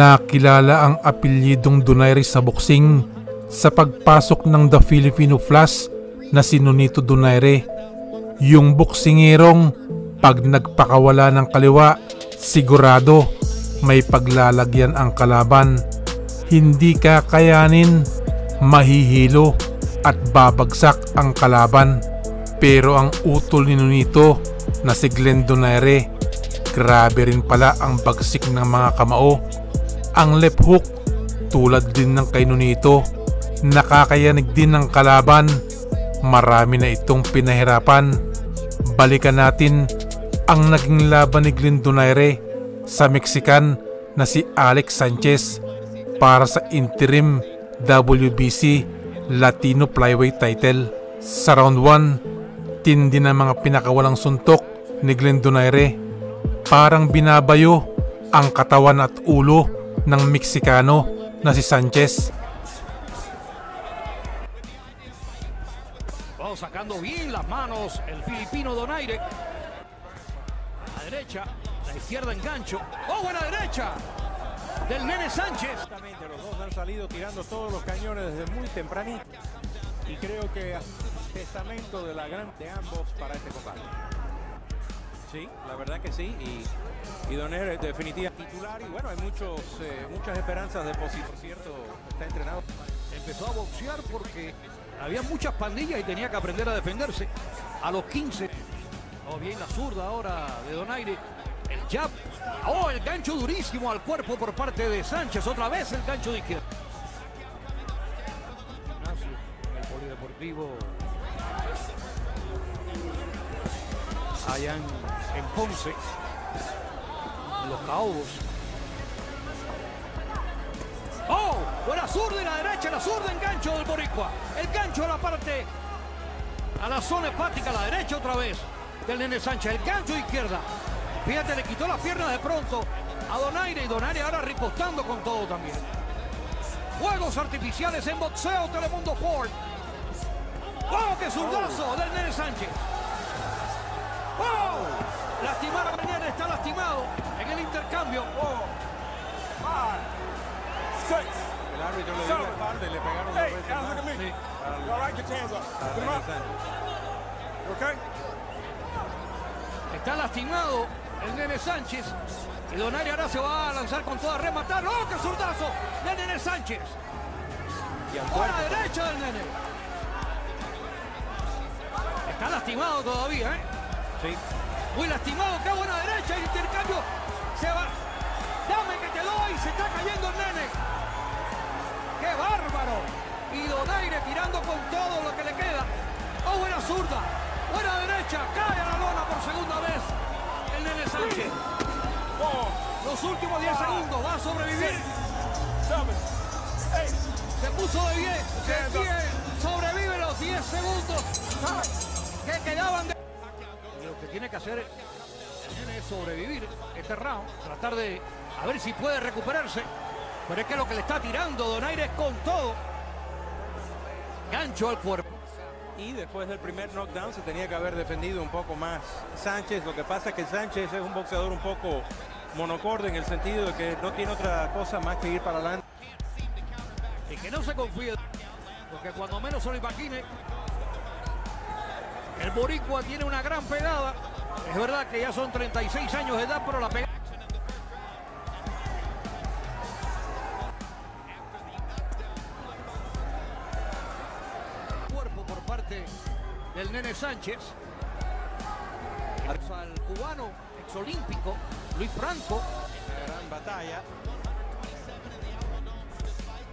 Nakilala ang apelyidong Donaire sa boxing sa pagpasok ng The Filipino Flash na si Nonito Donaire. Yung boksingerong pag nagpakawala ng kaliwa, sigurado may paglalagyan ang kalaban. Hindi kakayanin, mahihilo at babagsak ang kalaban. Pero ang utol ni Nonito na si Glenn Donaire, grabe rin pala ang bagsik ng mga kamao. Ang left hook, tulad din ng kay Nonito, nakakayanig din ng kalaban. Marami na itong pinahirapan. Balikan natin ang naging laban ni Glenn Donaire sa Mexican na si Alex Sanchez para sa interim WBC Latino Flyweight title. Sa round 1, tindi ng mga pinakawalang suntok ni Glenn Donaire. Parang binabayo ang katawan at ulo ng Meksikano na si Sanchez. Sacando bien las manos el filipino Donaire. A derecha, la izquierda engancho. ¡Oh, buena derecha! Del Nene Sánchez. Exactamente, los dos han salido tirando todos los cañones desde muy tempranito. Y creo que testamento de la gran de ambos para este combate. Sí, la verdad que sí. Y Donaire es definitivamente titular. Y bueno, hay muchas esperanzas de posición. Por cierto, está entrenado. Empezó a boxear porque había muchas pandillas y tenía que aprender a defenderse. A los 15. Oh, bien la zurda ahora de Donaire. El jab. Oh, el gancho durísimo al cuerpo por parte de Sánchez. Otra vez el gancho de izquierda. El polideportivo. Allá en Ponce. En los Caobos. ¡Oh! Buena zurda y la derecha, la zurda engancho del boricua. El gancho a la parte, a la zona hepática, a la derecha otra vez del Nene Sánchez. El gancho de izquierda. Fíjate, le quitó las piernas de pronto a Donaire. Y Donaire ahora ripostando con todo también. Juegos artificiales en boxeo, Telemundo Ford. ¡Oh, qué zurdazo del Nene Sánchez! ¡Oh! Lastimar a Donaire, está lastimado en el intercambio. ¡Oh! ¡Ah! El árbitro le dio la espalda y le pegaron dos veces más. Sí. Está lastimado el Nene Sánchez. Y Donaire ahora se va a lanzar con toda, a rematar. ¡Oh, qué zurdazo del Nene Sánchez! ¡Por la derecha del Nene! Está lastimado todavía, ¿eh? Sí. Muy lastimado, qué buena derecha. El intercambio se va. ¡Dame que te doy! ¡Se está cayendo el Nene! ¡Qué bárbaro! Y Donaire tirando con todo lo que le queda. ¡Oh, buena zurda! ¡Buena derecha! ¡Cae a la lona por segunda vez el Nene Sánchez! Los últimos 10 segundos va a sobrevivir. Se puso de pie. Sobrevive los 10 segundos que quedaban de... Lo que tiene que hacer el Nene es sobrevivir este round. Tratar de... a ver si puede recuperarse. Pero es que lo que le está tirando Donaire es con todo. Gancho al cuerpo. Y después del primer knockdown se tenía que haber defendido un poco más Sánchez. Lo que pasa es que Sánchez es un boxeador un poco monocorde en el sentido de que no tiene otra cosa más que ir para adelante. Y que no se confíe. Porque cuando menos se lo imagine, el boricua tiene una gran pegada. Es verdad que ya son 36 años de edad, pero la pegada... del Nene Sánchez. Al cubano exolímpico Luis Franco. Gran batalla.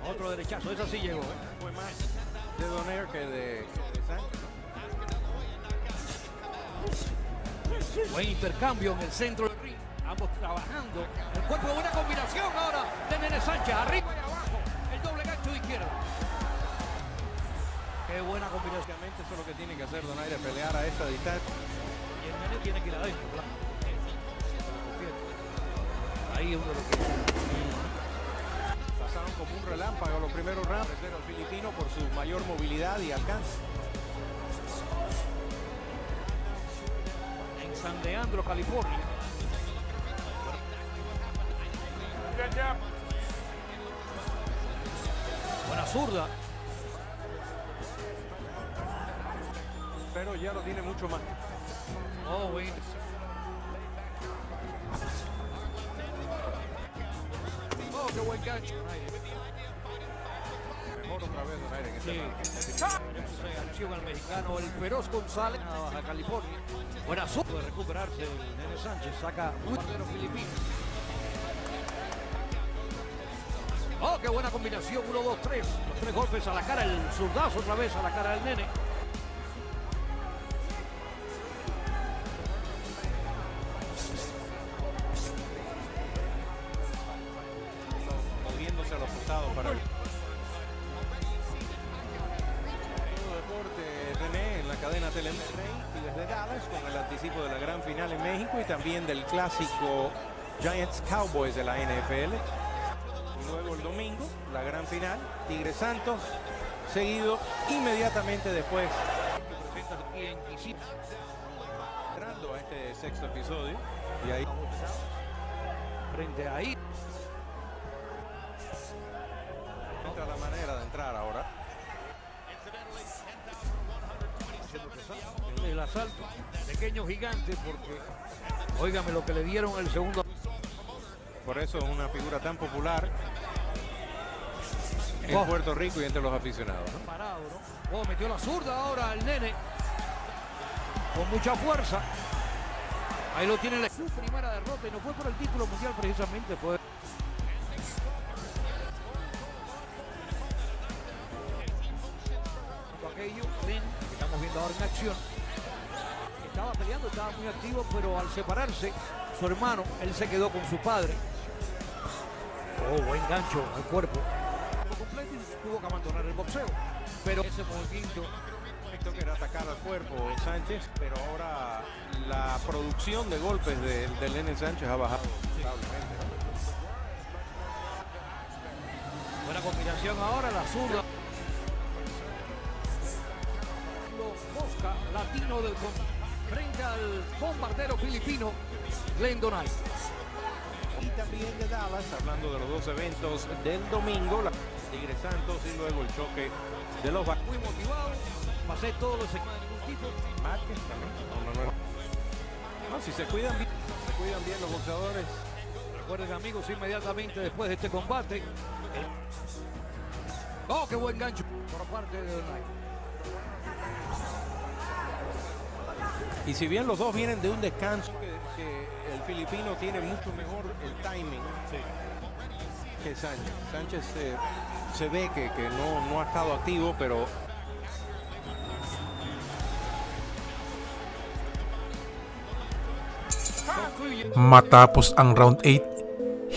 Otro derechazo, esa sí llegó. Fue más de Donaire que de Sánchez. Buen intercambio en el centro del ring. Ambos trabajando. El cuerpo, buena combinación ahora de Nene Sánchez. Arriba y abajo. El doble gancho de izquierda. Qué buena combinación. Eso es lo que tiene que hacer Donaire, pelear a esta distancia. Y el Nene tiene que ir adentro. Ahí uno de los que... Pasaron como un relámpago los primeros rounds. El filipino por su mayor movilidad y alcance. En San Leandro, California. zurda. Pero ya lo tiene mucho más. Oh, güey. Oh, qué buen gancho. Otra vez Donaire en este marco. Al mexicano, el feroz González, a Baja California. Buena suerte de recuperarse el Nene Sánchez. Saca un portero filipino. Oh, qué buena combinación. 1, 2, 3. Los tres golpes a la cara. El zurdazo otra vez a la cara del Nene. Moviéndose a los costados para él. Cadena Telemundo y desde Dallas con el anticipo de la gran final en México y también del clásico Giants Cowboys de la NFL. Y luego el domingo, la gran final, Tigres Santos, seguido inmediatamente después. Entrando a este sexto episodio y ahí frente ahí. Entra la manera de entrar ahora. El asalto, pequeño gigante, porque óigame lo que le dieron el segundo. Por eso es una figura tan popular en Puerto Rico y entre los aficionados, ¿no? Parado, ¿no? Oh, metió la zurda ahora el Nene con mucha fuerza. Ahí lo tiene, su primera derrota, y no fue por el título mundial precisamente, fue. Estamos viendo ahora en acción. Estaba peleando, estaba muy activo, pero al separarse su hermano, él se quedó con su padre. Oh, buen gancho al cuerpo. Completo y tuvo que abandonar el boxeo. Pero ese movimiento que era atacar al cuerpo Sánchez, pero ahora la producción de golpes del Nene Sánchez ha bajado. Sí. Buena combinación ahora, la zurda. Mosca latino del frente al bombardero filipino Glenn Donaire. Y también de Dallas, hablando de los dos eventos del domingo, la Tigres Santos y luego el choque de los Bacos. Muy motivado, pasé todos los equipos de ningún tipo. Márquez también. No, si se cuidan bien los boxeadores. Recuerden, amigos, inmediatamente después de este combate. Oh, qué buen gancho por parte de Donaire. Y si bien los dos vienen de un descanso, que el filipino tiene mucho mejor el timing, sí, que Sánchez. Sánchez se ve que no ha estado activo, pero... Matapos ang round 8,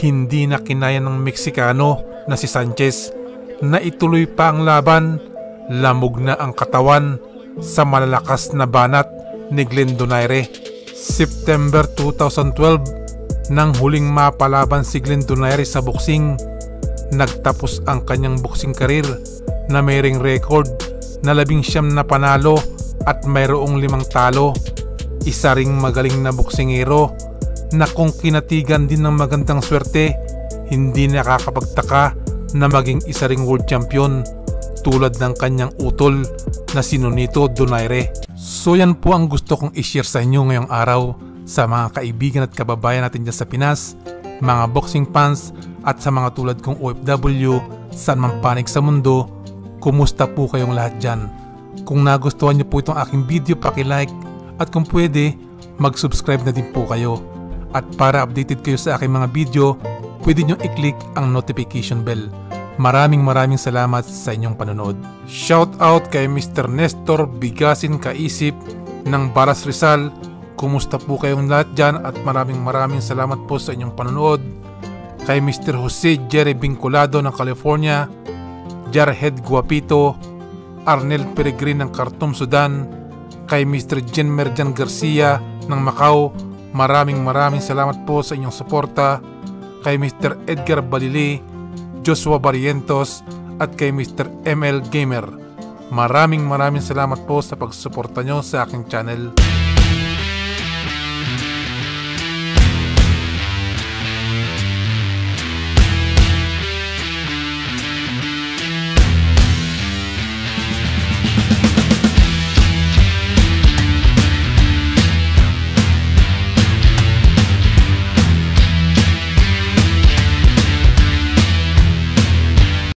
hindi na kinaya ng Meksikano na si Sánchez na ituloy pa ang laban. Lamog na ang katawan sa malalakas na banat ni Glenn Donaire. September 2012, nang huling mapalaban si Glenn Donaire sa boxing, nagtapos ang kanyang boxing career na mayroong record na 19 na panalo at mayroong 5 talo. Isa ring magaling na boksingero na kung kinatigan din ng magandang swerte, hindi nakakapagtaka na maging isa ring world champion tulad ng kanyang utol na si Nonito Donaire. So yan po ang gusto kong i-share sa inyo ngayong araw, sa mga kaibigan at kababayan natin dyan sa Pinas, mga boxing fans at sa mga tulad kong OFW saan man panig sa mundo. Kumusta po kayong lahat dyan? Kung nagustuhan nyo po itong aking video, paki-like at kung pwede mag-subscribe na din po kayo. At para updated kayo sa aking mga video, pwede nyo i-click ang notification bell. Maraming salamat sa inyong panonood. Shout out kay Mr. Nestor Bigasin Kaisip ng Baras Rizal. Kumusta po kayong lahat dyan at maraming salamat po sa inyong panonood. Kay Mr. Jose Jerry Binkulado ng California, Jarhead Guapito, Arnel Peregrin ng Khartoum, Sudan, kay Mr. Jean Merjan Garcia ng Macau, maraming salamat po sa inyong suporta. Kay Mr. Edgar Balili, Joshua Barrientos at kay Mr. ML Gamer. Maraming salamat po sa pagsuporta nyo sa aking channel.